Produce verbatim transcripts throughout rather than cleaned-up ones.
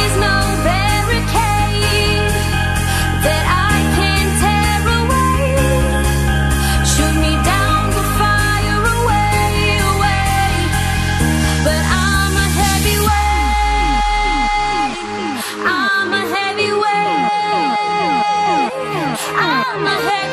is no barricade that I I'm a heavyweight.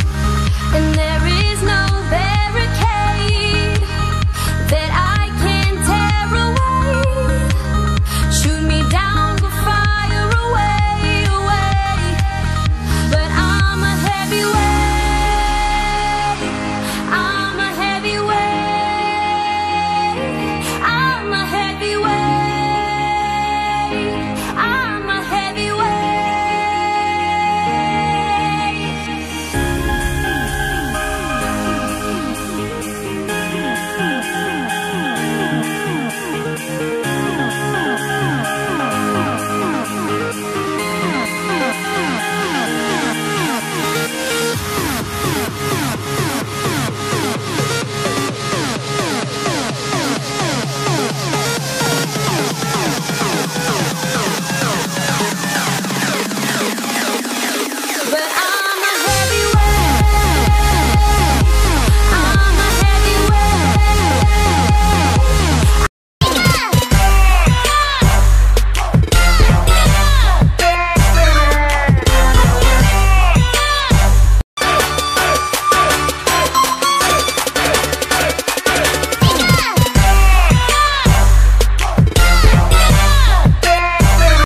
And there is